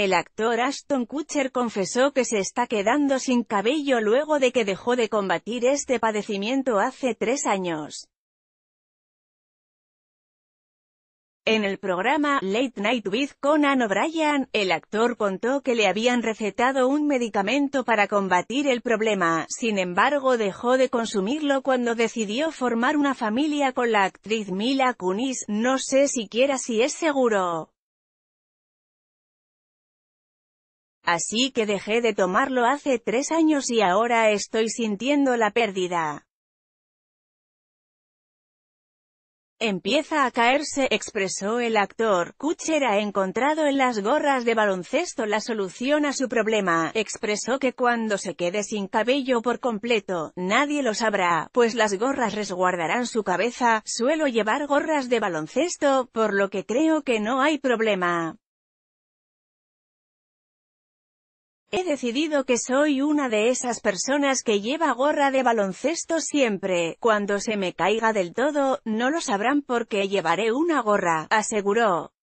El actor Ashton Kutcher confesó que se está quedando sin cabello luego de que dejó de combatir este padecimiento hace 3 años. En el programa Late Night with Conan O'Brien, el actor contó que le habían recetado un medicamento para combatir el problema, sin embargo dejó de consumirlo cuando decidió formar una familia con la actriz Mila Kunis, no sé siquiera si es seguro. Así que dejé de tomarlo hace 3 años y ahora estoy sintiendo la pérdida. Empieza a caerse, expresó el actor. Kutcher ha encontrado en las gorras de baloncesto la solución a su problema. Expresó que cuando se quede sin cabello por completo, nadie lo sabrá, pues las gorras resguardarán su cabeza. Suelo llevar gorras de baloncesto, por lo que creo que no hay problema. He decidido que soy una de esas personas que lleva gorra de baloncesto siempre. Cuando se me caiga del todo, no lo sabrán porque llevaré una gorra, aseguró.